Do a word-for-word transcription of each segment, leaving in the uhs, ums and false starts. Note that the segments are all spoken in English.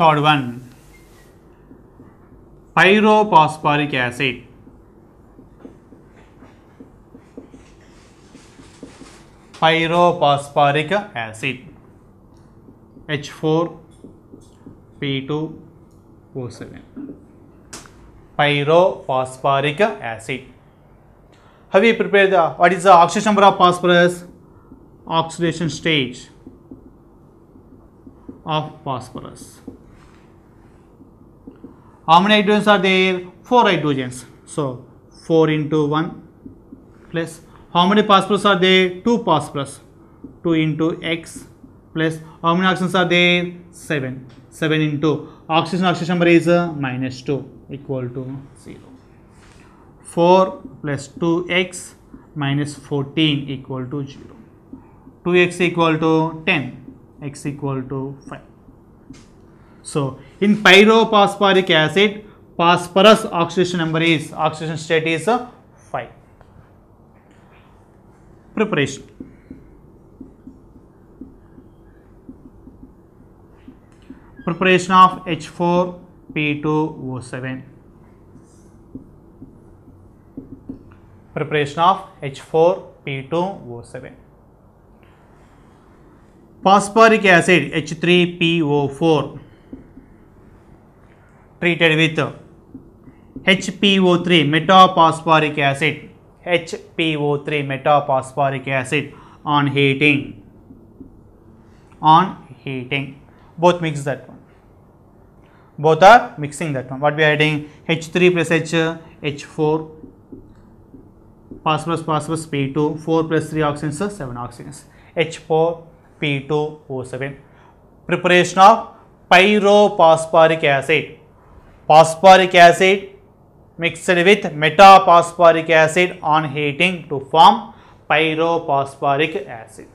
Third one, pyrophosphoric acid. Pyrophosphoric acid, H four P two O seven. Pyrophosphoric acid. Have you prepared the, what is the oxidation number of phosphorus? Oxidation stage of phosphorus. How many hydrogens are there? Four hydrogens. So four into one plus. How many phosphorus are there? Two phosphorus. Two into X plus. How many oxygens are there? Seven. Seven into oxygen. Oxygen number is uh, minus two, equal to zero. Four plus two X minus fourteen equal to zero. Two X equal to ten. X equal to five. So in pyrophosphoric acid, phosphorus oxidation number is, oxidation state is uh, five. Preparation. Preparation of H four P two O seven. Preparation of H four P two O seven. Phosphoric acid H three P O four treated with H P O three metaphosphoric acid. H P O three metaphosphoric acid on heating, on heating, both mix that one, both are mixing that one. What we are adding? H three plus H, H four, phosphorus, phosphorus, P two, four plus three oxygens, seven oxygens, H four P two O seven. Preparation of pyrophosphoric acid, phosphoric acid mixed with metaphosphoric acid on heating to form pyrophosphoric acid.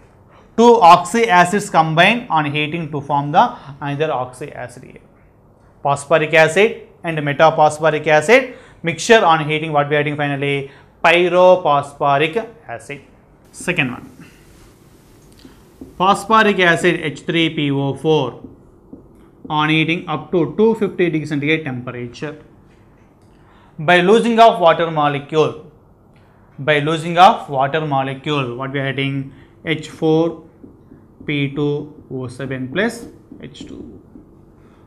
Two oxy acids combine on heating to form the another oxy acid here. Phosphoric acid and metaphosphoric acid mixture on heating. What we are adding finally? Pyrophosphoric acid. Second one, phosphoric acid H three P O four on heating up to two hundred fifty degrees centigrade temperature. By losing of water molecule, by losing of water molecule, what we are adding? H four P two O seven plus H two.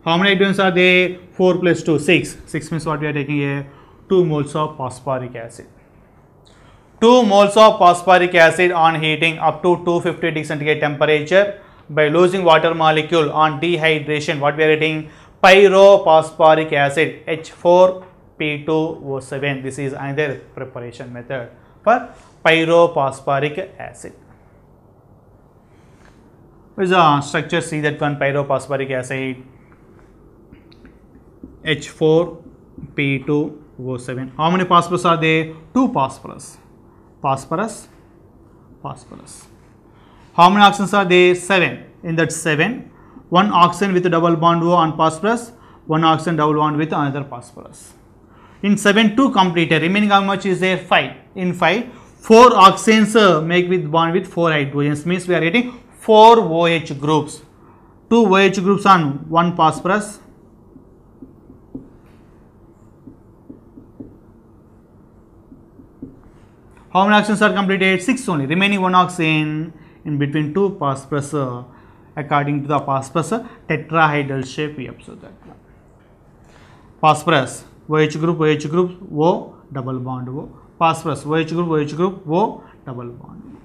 How many hydrogens are there? four plus two, six. six means what we are taking here? two moles of phosphoric acid. two moles of phosphoric acid on heating up to two hundred fifty degrees centigrade temperature. By losing water molecule on dehydration, what we are adding? Pyrophosphoric acid H four P two O seven. This is another preparation method for pyrophosphoric acid. What is the structure? See that one, pyrophosphoric acid H four P two O seven. How many phosphorus are there? Two phosphorus. Phosphorus, phosphorus. How many oxygens are there? Seven. In that seven, one oxygen with a double bond O on phosphorus, one oxygen double bond with another phosphorus. In seven, two completed. Remaining how much is there? Five. In five, four oxygens uh, make with bond with four hydrogens. Means we are getting four OH groups. Two OH groups on one phosphorus. How many oxygens are completed? Six only. Remaining one oxygen in between two phosphorus. Uh, according to the phosphorus uh, tetrahedral shape, we observe that. Phosphorus. OH group, OH group, O, double bond O. Phosphorus, OH group, OH group, O, double bond.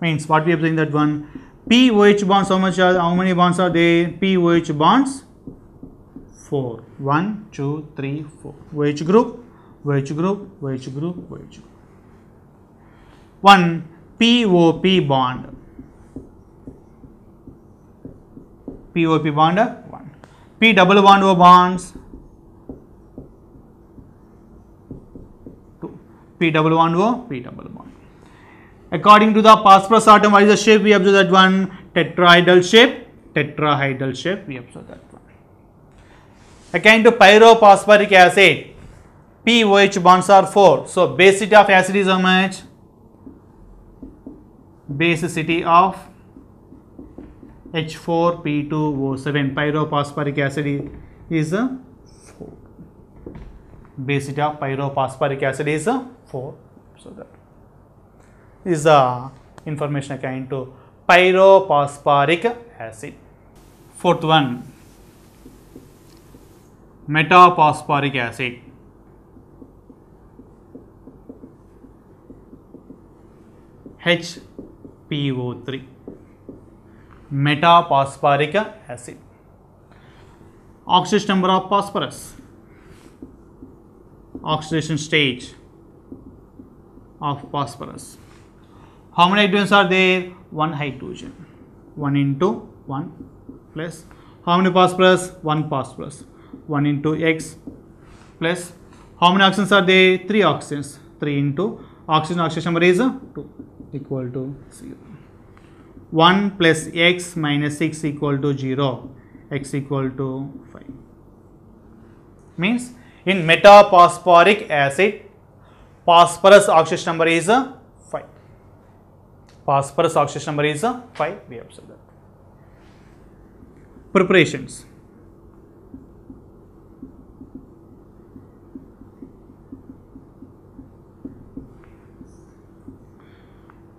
Means what we have seen that one, P O H bonds, how much are, how many bonds are there? P O H bonds, four. one, two, three, four. OH group, OH group, OH group, OH group. one, P O P bond. P O P bond, one. P double bond O bonds, P double bond O, P double bond. According to the phosphorus atom, what is the shape? We observe that one, tetrahedral shape, tetrahedral shape, we observe that one. Again to pyrophosphoric acid, P O H bonds are four. So basicity of acid is how much? Basicity of H four P two O seven. Pyrophosphoric acid is a four. Basicity of pyrophosphoric acid is a four. So that is the information akin to pyrophosphoric acid. Fourth one, metaphosphoric acid. H P O three, metaphosphoric acid. Oxidation number of phosphorus, oxidation stage of phosphorus. How many hydrogens are there? One hydrogen. One into one plus. How many phosphorus? One phosphorus. One into X plus. How many oxygens are there? Three oxygens. Three into oxygen. Oxygen number is two. Equal to zero. one plus X minus six equal to zero. X equal to five. Means in metaphosphoric acid, phosphorus oxidation number is a five. Phosphorus oxidation number is a five. We have said that. Preparations.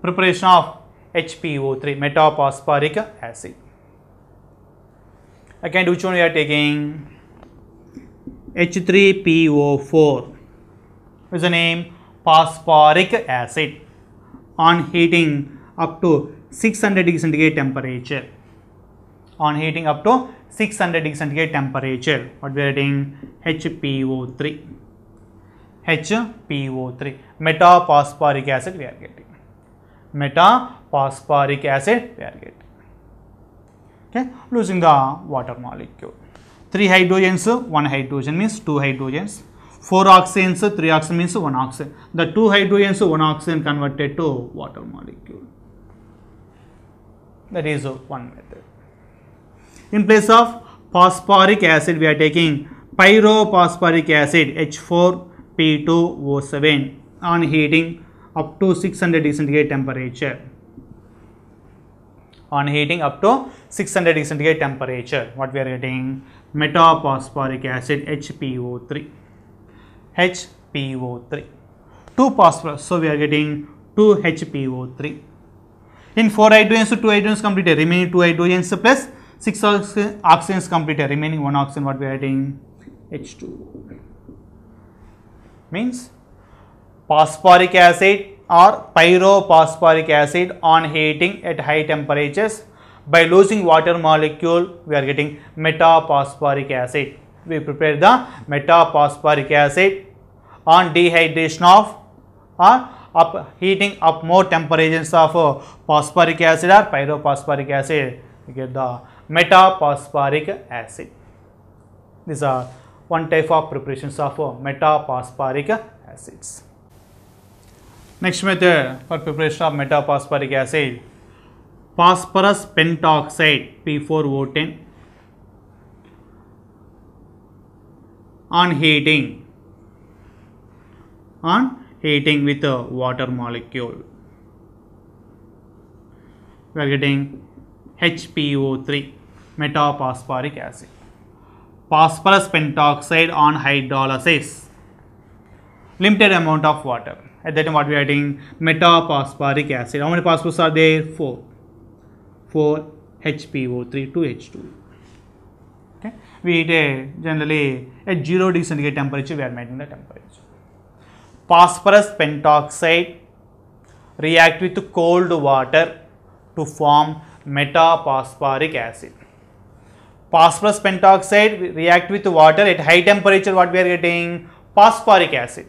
Preparation of H P O three, metaphosphoric acid. Again, which one we are taking? H three P O four is the name phosphoric acid on heating up to six hundred degree centigrade temperature. On heating up to six hundred degree centigrade temperature, what we are getting? H P O three. H P O three, metaphosphoric acid we are getting. Metaphosphoric acid we are getting, okay, losing the water molecule. Three hydrogens, one hydrogen means two hydrogens. Four oxygens, three oxygen means one oxygen. The two hydrogens, one oxygen converted to water molecule. That is one method. In place of phosphoric acid, we are taking pyrophosphoric acid H four P two O seven on heating up to six hundred degree centigrade temperature. On heating up to six hundred degree centigrade temperature, what we are getting? Metaphosphoric acid H P O three. H P O three. two phosphorus, so we are getting two H P O three. In four hydrogens, two hydrogens completed, remaining two hydrogens plus six oxygens completed, remaining one oxygen, what we are getting? H two O. Means phosphoric acid or pyrophosphoric acid on heating at high temperatures by losing water molecule, we are getting metaphosphoric acid. We prepare the metaphosphoric acid on dehydration of or up heating up more temperatures of uh, phosphoric acid or pyrophosphoric acid. We get the metaphosphoric acid. These are one type of preparations of uh, metaphosphoric acids. Next method for preparation of metaphosphoric acid, phosphorus pentoxide P four O ten on heating, on heating with a water molecule. We are getting H P O three, metaphosphoric acid. Phosphorus pentoxide on hydrolysis, limited amount of water. At that time, what we are getting? Metaphosphoric acid. How many phosphors are there? Four. Four H P O three to H two. Okay. We eat a, generally at zero degree centigrade temperature. We are maintaining the temperature. Phosphorus pentoxide react with cold water to form metaphosphoric acid. Phosphorus pentoxide react with water at high temperature. What we are getting? Phosphoric acid.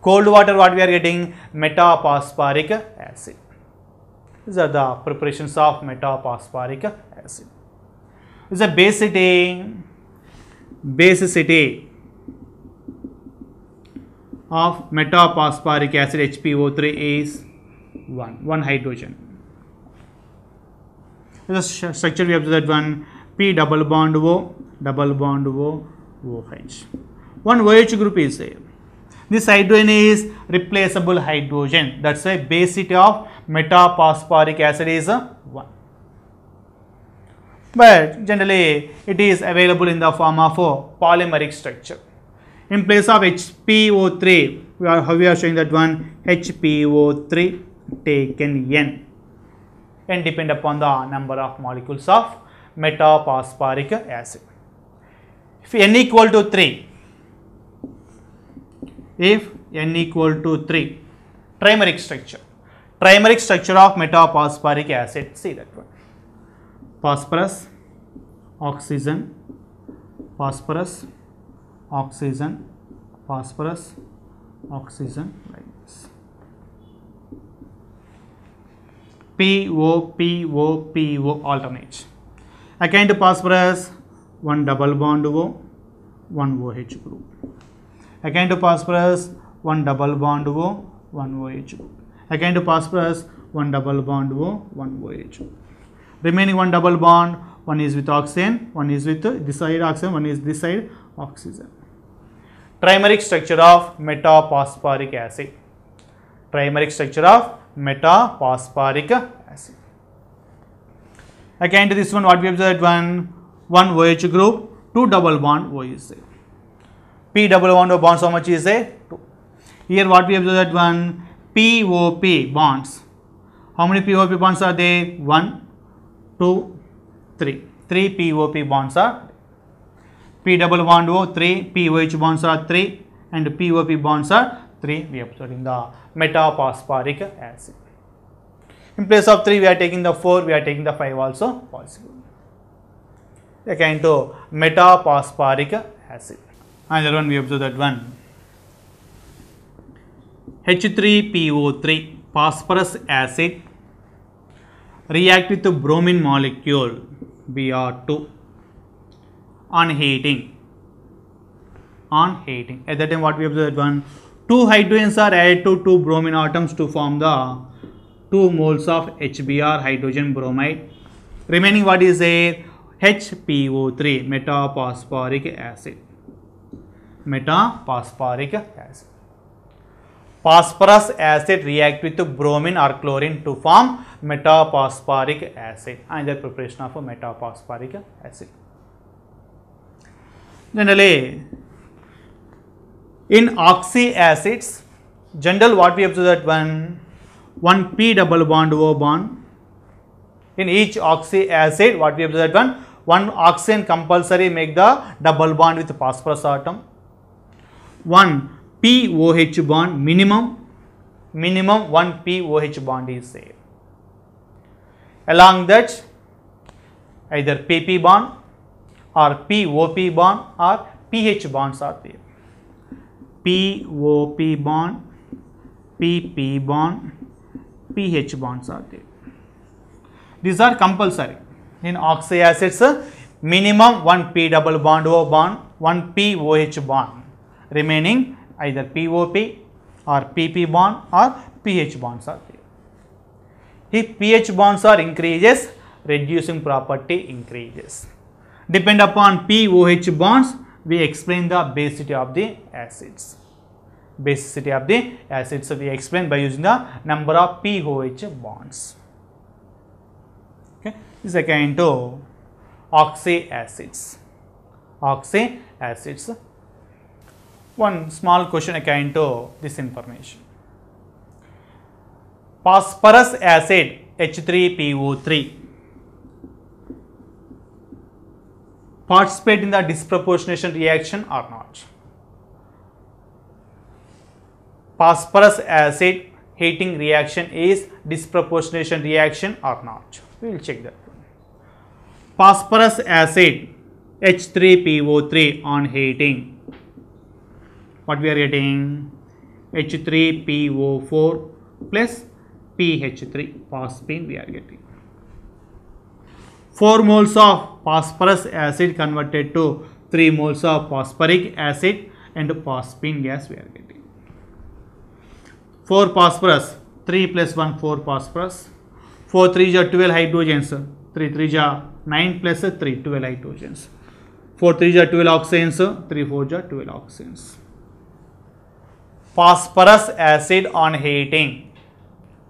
Cold water, what we are getting? Metaphosphoric acid. These are the preparations of metaphosphoric acid. This is a basicity, basicity of metaphosphoric acid H P O three is one, one hydrogen. This is structure we have to that one, P double bond O, double bond O, OH. One OH group is there. This hydrogen is replaceable hydrogen. That's why basicity of metaphosphoric acid is a one. but generally it is available in the form of a polymeric structure. In place of H P O three, we are, how we are showing that one, H P O three taken N, and depend upon the number of molecules of metaphosphoric acid. If N equal to three, if N equal to three, trimeric structure, trimeric structure of metaphosphoric acid, see that one, phosphorus, oxygen, phosphorus, oxygen, phosphorus, oxygen, like this. P O, P O, P O alternate. Again to phosphorus, one double bond O, one OH group. Again to phosphorus, one double bond O, one OH group. Again to phosphorus, one double bond O, one OH group. Remaining one double bond, one is with oxygen, one is with this side oxygen, one is this side oxygen. Trimeric structure of metaphosphoric acid. Trimeric structure of metaphosphoric acid. Again to this one, what we observed, one, one OH group, two double bond O is there. P double bond O bonds, how much is there? two. Here what we observed, one, P O P bonds. How many P O P bonds are there? one, two, three. three P O P bonds are. P double bond O, three, P O H bonds are three, and P O P bonds are three. We observed in the metaphosphoric acid. In place of three, we are taking the four, we are taking the five also possible. Again to metaphosphoric acid. Another one we observe that one. H three P O three, phosphorus acid, react with the bromine molecule B R two on heating. On heating. At that time, what we observed one, two hydrogens are added to two bromine atoms to form the two moles of H B r, hydrogen bromide. Remaining what is there? H P O three, metaphosphoric acid. Metaphosphoric acid. Phosphorus acid react with bromine or chlorine to form metaphosphoric acid. Another preparation of a metaphosphoric acid. Generally, in oxy acids, general what we observe that one, one P double bond O bond. In each oxy acid, what we observe that one, one oxygen compulsory make the double bond with phosphorus atom. One P O H bond minimum, minimum one P O H bond is there. Along that, either P P bond or P O P bond or P H bonds are there. P O P bond, P P bond, P H bonds are there. These are compulsory. In oxy acids, minimum one P double bond O bond, one P O H bond. Remaining either P O P or P P bond or P H bonds are there. If P H bonds are increases, reducing property increases. Depend upon P O H bonds, we explain the basicity of the acids. Basicity of the acids we explain by using the number of P O H bonds. Okay, this is a kind of oxy acids. Oxy acids. One small question according to this information. Phosphorus acid H three P O three participate in the disproportionation reaction or not? Phosphorus acid heating reaction is disproportionation reaction or not? We will check that. Phosphorus acid H three P O three on heating. What we are getting? H three P O four plus P H three, phosphine we are getting. four moles of phosphorus acid converted to three moles of phosphoric acid and phosphine gas we are getting. four phosphorus, three plus one, four phosphorus. four threes are twelve hydrogens, three threes are nine plus three, twelve hydrogens. four threes are twelve oxygens, three fours are twelve oxygens. Phosphorus acid on heating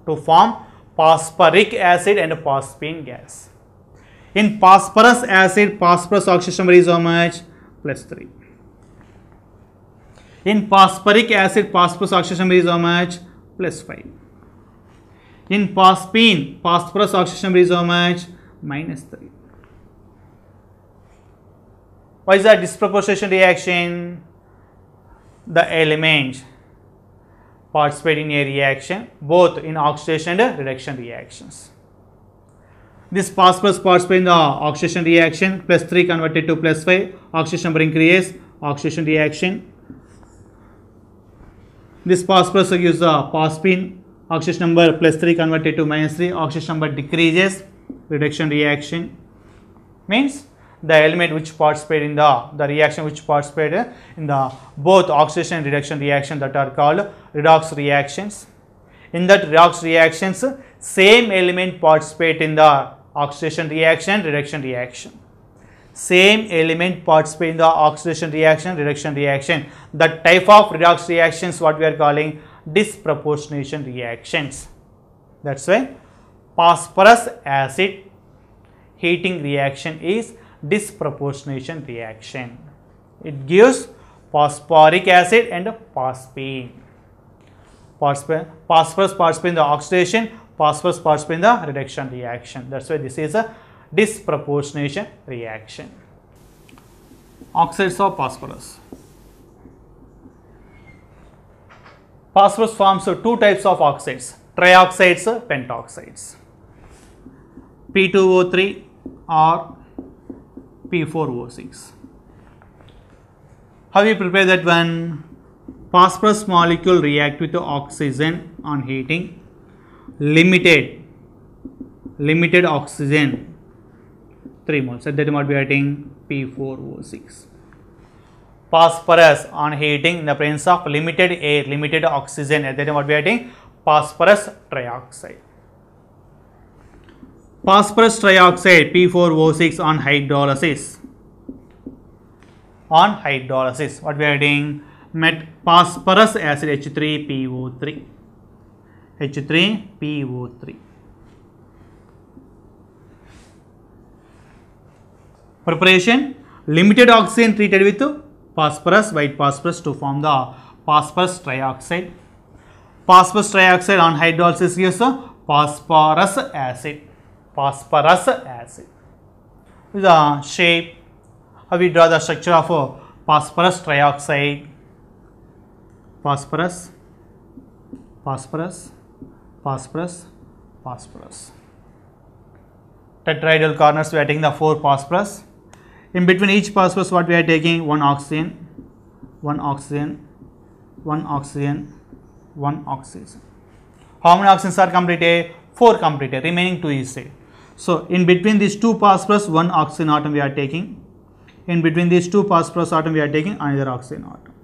to form phosphoric acid and phosphine gas. In phosphorus acid, phosphorus oxidation number is how much? Plus three. In phosphoric acid, phosphorus oxidation number is how much? Plus five. In phosphine, phosphorus oxidation number is how much? Minus three. Why is that disproportionate reaction? The elements participate in a reaction, both in oxidation and reduction reactions. This phosphorus participates in the oxidation reaction, plus three converted to plus five, oxidation number increases, oxidation reaction. This phosphorus gives the phosphine, oxidation number plus three converted to minus three, oxidation number decreases, reduction reaction. Means the element which participate in the, the reaction which participate in the both oxidation and reduction reaction, that are called redox reactions. In that redox reactions, same element participate in the oxidation reaction, reduction reaction. Same element participate in the oxidation reaction, reduction reaction. That type of redox reactions what we are calling disproportionation reactions. That's why phosphorus acid heating reaction is disproportionation reaction. It gives phosphoric acid and phosphine. Phosphorus participates in the oxidation, phosphorus participates in the reduction reaction. That's why this is a disproportionation reaction. Oxides of phosphorus. Phosphorus forms two types of oxides: trioxides, pentoxides. P two O three or P four O six. How we prepare that one? Phosphorus molecule react with the oxygen on heating. Limited, limited oxygen, three moles. So that might be writing P four O six. Phosphorus on heating in the presence of limited air, limited oxygen. At that time, what we are writing? Phosphorus trioxide. Phosphorus trioxide P four O six on hydrolysis. On hydrolysis, what we are doing? Met phosphorus acid H three P O three. H three P O three. Preparation: limited oxygen treated with phosphorus, white phosphorus, to form the phosphorus trioxide. Phosphorus trioxide on hydrolysis gives phosphorus acid. Phosphorus acid. The shape, how we draw the structure of phosphorus trioxide. Phosphorus, phosphorus, phosphorus, phosphorus. Tetrahedral corners, we are taking the four phosphorus. In between each phosphorus, what we are taking? One oxygen, one oxygen, one oxygen, one oxygen. How many oxygens are completed? Four completed. Remaining two is said. So, in between these two phosphorus, one oxygen atom we are taking. In between these two phosphorus atom we are taking another oxygen atom.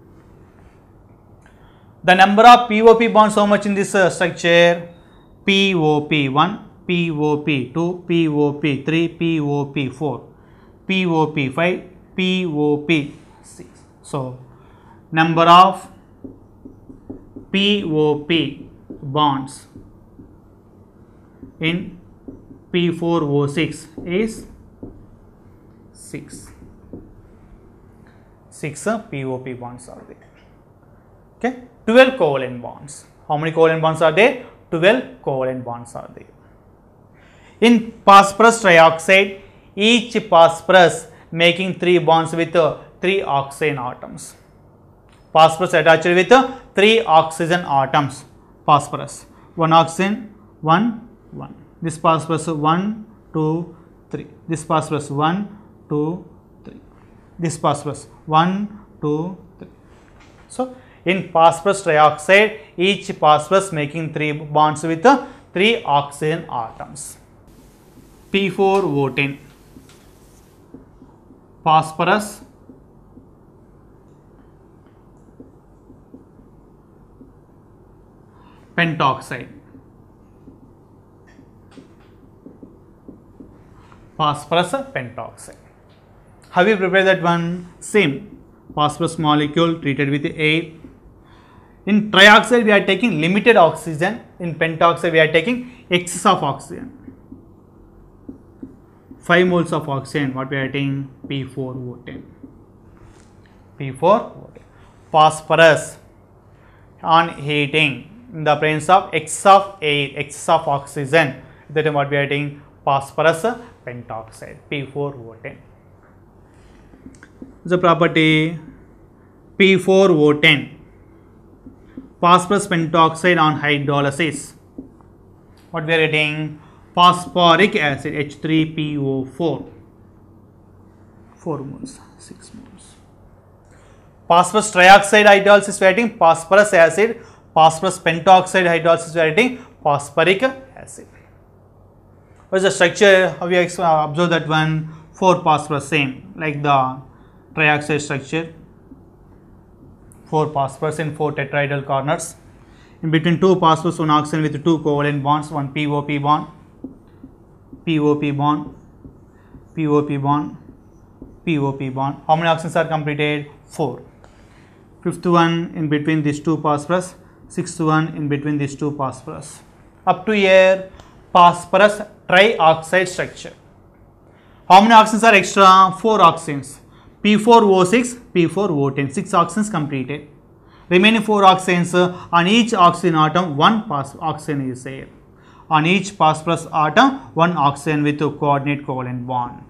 The number of P O P bonds how much in this uh, structure? P O P one, P O P two, P O P three, P O P four, P O P five, P O P six. So, number of P O P bonds in P four O six is six. six P O P bonds are there. Okay. twelve covalent bonds. How many covalent bonds are there? twelve covalent bonds are there. In phosphorus trioxide, each phosphorus making three bonds with uh, three oxygen atoms. Phosphorus attached with uh, three oxygen atoms. Phosphorus one oxygen, one, one. This phosphorus one, two, three. This phosphorus one, two, three. This phosphorus one, two, three. So, in phosphorus trioxide, each phosphorus making three bonds with uh, three oxygen atoms. P four O ten. Phosphorus pentoxide. Phosphorus pentoxide. Have you prepared that one? Same. Phosphorus molecule treated with air. In trioxide, we are taking limited oxygen. In pentoxide, we are taking excess of oxygen. five moles of oxygen, what we are getting? P four O ten. P four O ten. Phosphorus on heating in the presence of excess of air, excess of oxygen, that is what we are getting? Phosphorus pentoxide, P four O ten. The property P four O ten, phosphorus pentoxide on hydrolysis, what we are getting? Phosphoric acid, H three P O four, four moles, six moles. Phosphorus trioxide hydrolysis, we are getting phosphorus acid. Phosphorus pentoxide hydrolysis, we are getting phosphoric acid. What is the structure? How we observe that one? Four phosphorus, same like the trioxide structure. Four phosphorus in four tetrahedral corners. In between two phosphorus, one oxygen with two covalent bonds, one P O P bond, P O P bond, P O P bond, P O P bond. How many oxygens are completed? Four. Fifth one in between these two phosphorus. Sixth one in between these two phosphorus. Up to here, phosphorus trioxide structure. How many oxygens are extra? Four oxygens. P four O six, P four O ten, six oxygens completed. Remaining four oxygens, on each oxygen atom, one oxygen is there. On each phosphorus atom, one oxygen with a coordinate covalent bond.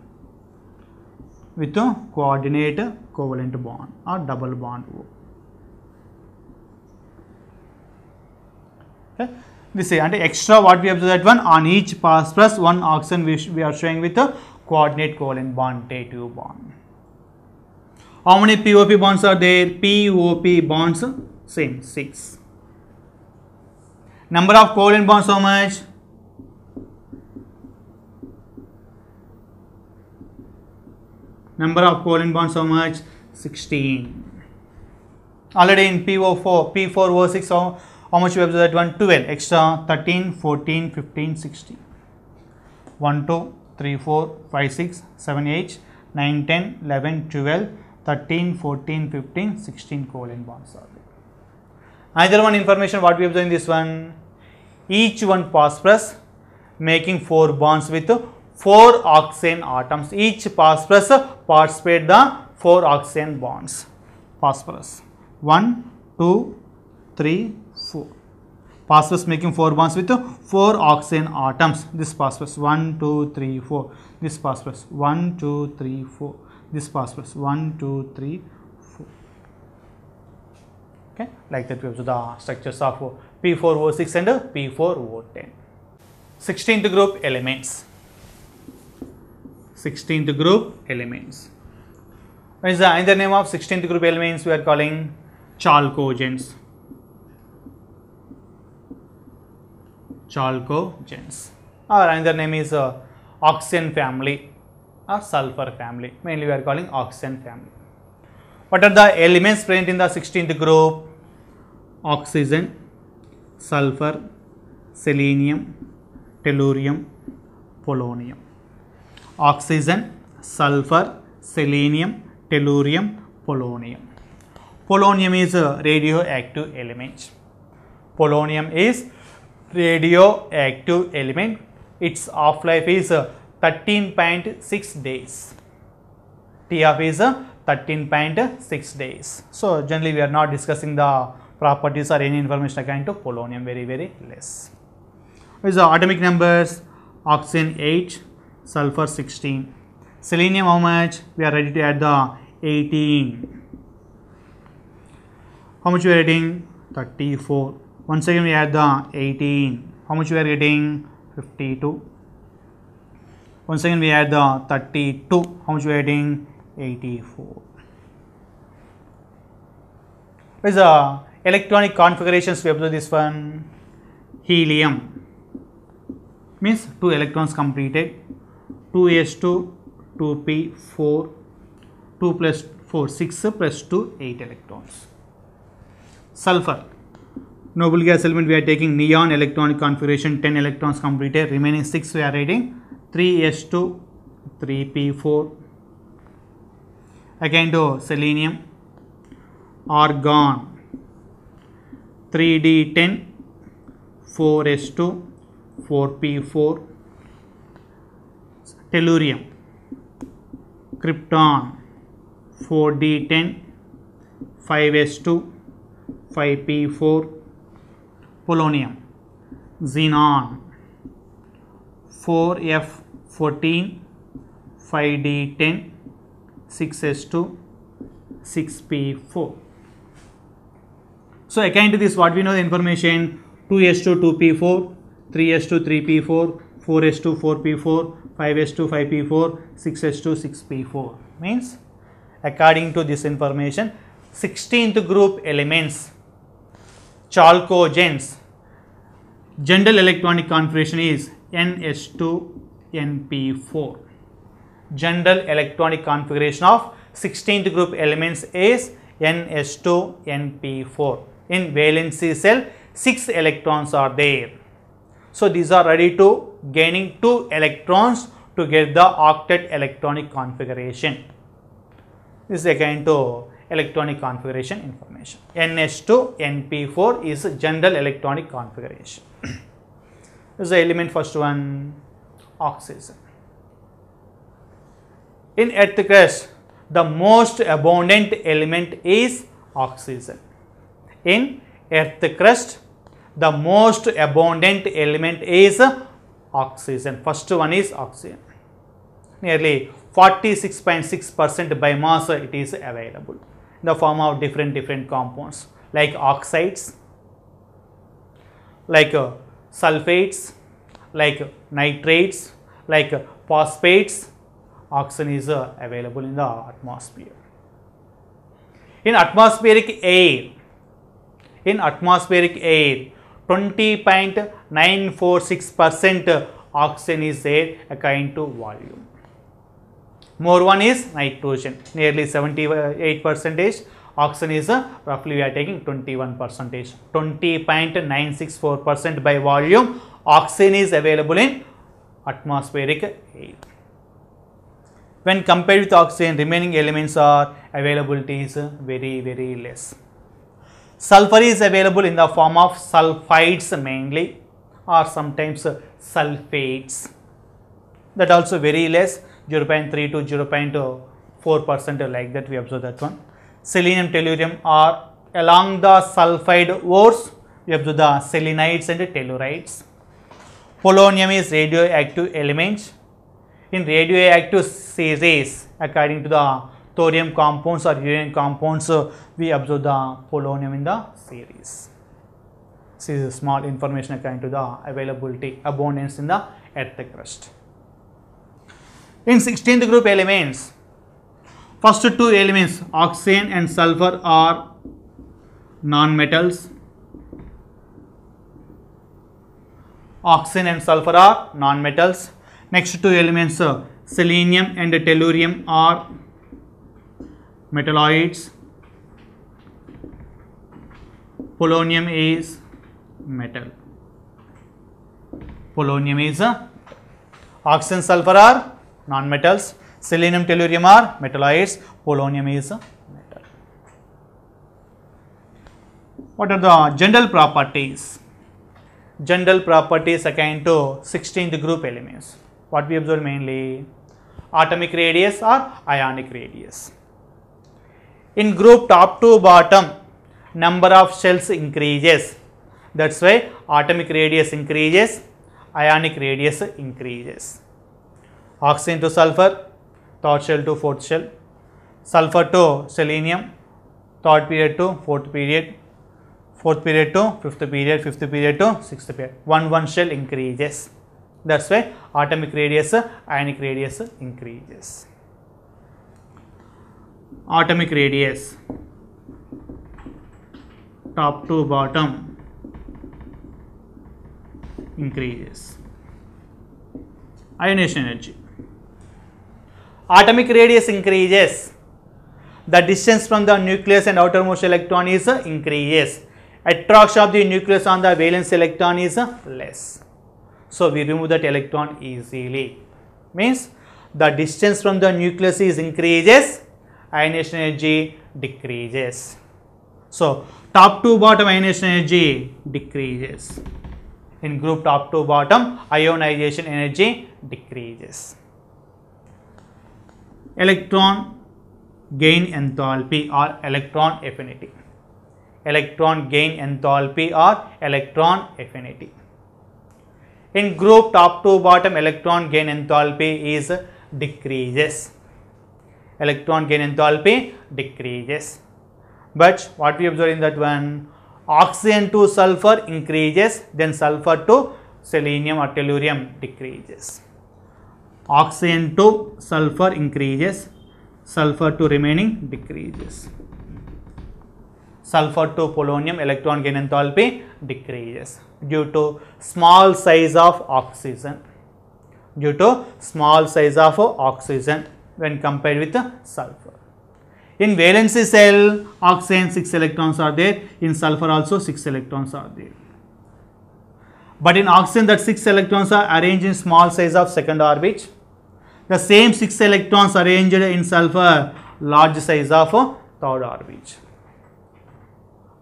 With a coordinate covalent bond or double bond. Okay. This is and extra what we observe that one, on each phosphorus, one oxygen we, we are showing with a coordinate covalent bond, T two bond. How many P O P bonds are there? P O P bonds, same, six. Number of covalent bonds, how much? Number of covalent bonds, how much? sixteen. Already in P O four, P four O six, how, how much we observe that one? twelve. Extra thirteen, fourteen, fifteen, sixteen. one, two, three, four, five, six, seven, eight, nine, ten, eleven, twelve. thirteen, fourteen, fifteen, sixteen covalent bonds are there. Another one information what we observe in this one, each one phosphorus making four bonds with four oxygen atoms. Each phosphorus participate the four oxygen bonds. Phosphorus one, two, three, four. Phosphorus making four bonds with four oxygen atoms. This phosphorus one, two, three, four. This phosphorus one, two, three, four. This phosphorus one, two, three, four. Okay, like that we have the structures of P four O six and P four O ten. sixteenth group elements. sixteenth group elements. What is the, in the name of sixteenth group elements? We are calling chalcogens. Chalcogens. Or another name is uh, oxygen family. Or sulfur family, mainly we are calling oxygen family. What are the elements present in the sixteenth group? Oxygen, sulfur, selenium, tellurium, polonium. Oxygen, sulfur, selenium, tellurium, polonium. Polonium is a radioactive element. Polonium is radioactive element. Its half life is a thirteen point six days. T of is thirteen point six days. So, generally we are not discussing the properties or any information according to polonium, very very less. What is the atomic numbers? Oxygen eight, sulfur sixteen. Selenium how much? We are ready to add the eighteen. How much we are getting? thirty-four. Once again we add the eighteen. How much we are getting? fifty-two. Once again we add the thirty-two, how much we are adding? eighty-four. What is the electronic configurations we observe this one? Helium means two electrons completed, two S two, two P four, two plus four, six plus two, eight electrons. Sulfur, noble gas element we are taking neon electronic configuration, ten electrons completed, remaining six we are adding. three S two, three P four. Again to selenium, argon, three D ten, four S two, four P four, tellurium, krypton, four D ten, five S two, five P four, polonium, xenon, four F fourteen, five D ten, six S two, six P four. So according to this, what we know the information: two S two, two P four, three S two, three P four, four S two, four P four, five S two, five P four, six S two, six P four. Means according to this information, sixteenth group elements, chalcogens, general electronic configuration is N S two, N P four. General electronic configuration of sixteenth group elements is N S two, N P four. In valency cell, six electrons are there. So these are ready to gaining two electrons to get the octet electronic configuration. This is again to electronic configuration information. N S two, N P four is general electronic configuration. This is the element. First one, oxygen. In earth crust, the most abundant element is oxygen. In earth crust, the most abundant element is oxygen. First one is oxygen. Nearly forty-six point six percent by mass it is available in the form of different different compounds like oxides, like uh, sulfates, like nitrates, like uh, phosphates. Oxygen is uh, available in the atmosphere. In atmospheric air, in atmospheric air, twenty point nine four six percent oxygen is there according to volume. More one is nitrogen, nearly seventy-eight percent. Oxygen is uh, roughly we are taking twenty-one percent. twenty point nine six four percent by volume, oxygen is available in atmospheric air. When compared with oxygen, remaining elements are availability is uh, very very less. Sulfur is available in the form of sulfides mainly, or sometimes uh, sulfates. That also very less, zero point three to zero point four percent, like that we observe that one. Selenium, tellurium are along the sulfide ores, we observe the selenides and tellurides. Polonium is radioactive element. In radioactive series, according to the thorium compounds or uranium compounds, we observe the polonium in the series. This is a small information according to the availability, abundance in the earth crust. In sixteenth group elements, first two elements, oxygen and sulfur, are non-metals. Oxygen and sulfur are non-metals. Next two elements, uh, selenium and tellurium, are metalloids. Polonium is metal. Polonium is uh, oxygen, sulfur are non-metals. Selenium, tellurium are metalloids. Polonium is uh, metal. What are the general properties? General properties according to sixteenth group elements. What we observe mainly: atomic radius or ionic radius. In group top to bottom, number of shells increases. That's why atomic radius increases, ionic radius increases. Oxygen to sulfur, third shell to fourth shell. Sulfur to selenium, third period to fourth period. Fourth period to fifth period, fifth period to sixth period. One one shell increases. That's why atomic radius, ionic radius increases. Atomic radius top to bottom increases. Ionization energy. Atomic radius increases. The distance from the nucleus and outermost electron is uh, increases. Attraction of the nucleus on the valence electron is uh, less. So, we remove that electron easily. Means the distance from the nucleus is increases, ionization energy decreases. So, top to bottom ionization energy decreases. In group top to bottom, ionization energy decreases. electron gain enthalpy or electron affinity. Electron gain enthalpy or electron affinity. In group top to bottom, electron gain enthalpy is decreases. Electron gain enthalpy decreases. But what we observe in that one, oxygen to sulfur increases, then sulfur to selenium or tellurium decreases. Oxygen to sulfur increases, sulfur to remaining decreases. Sulfur to polonium electron gain enthalpy decreases due to small size of oxygen. Due to small size of oxygen when compared with sulfur. In valency cell, oxygen six electrons are there, in sulfur also six electrons are there. But in oxygen, that six electrons are arranged in small size of second orbit. The same six electrons arranged in sulfur, large size of third orbit.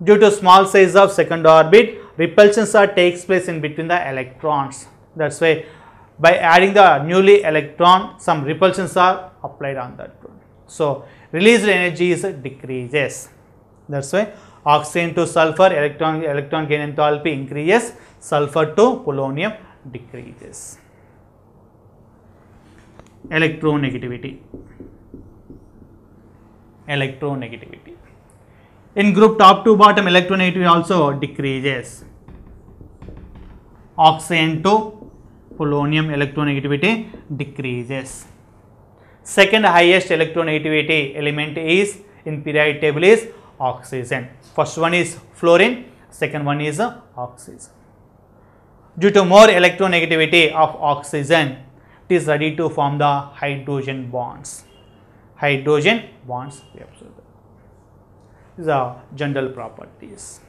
Due to small size of second orbit, repulsion sort takes place in between the electrons. That's why by adding the newly electron, some repulsions are applied on that one. So, released energy is decreases. That's why oxygen to sulfur electron electron gain enthalpy increases, sulfur to polonium decreases. Electronegativity. Electronegativity. In group top to bottom, electronegativity also decreases. Oxygen to polonium electronegativity decreases. Second highest electronegativity element is in periodic table is oxygen. First one is fluorine, second one is oxygen. Due to more electronegativity of oxygen, it is ready to form the hydrogen bonds. Hydrogen bonds, we observe that. These are general properties.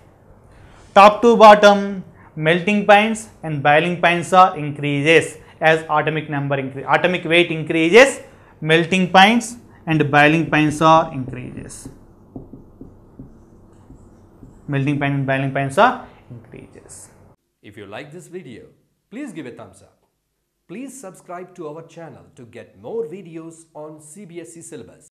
Top to bottom, melting points and boiling points are increases as atomic number increases, atomic weight increases. Melting points and boiling points are increases. Melting point and boiling points are increases. If you like this video, please give a thumbs up. Please subscribe to our channel to get more videos on C B S E syllabus.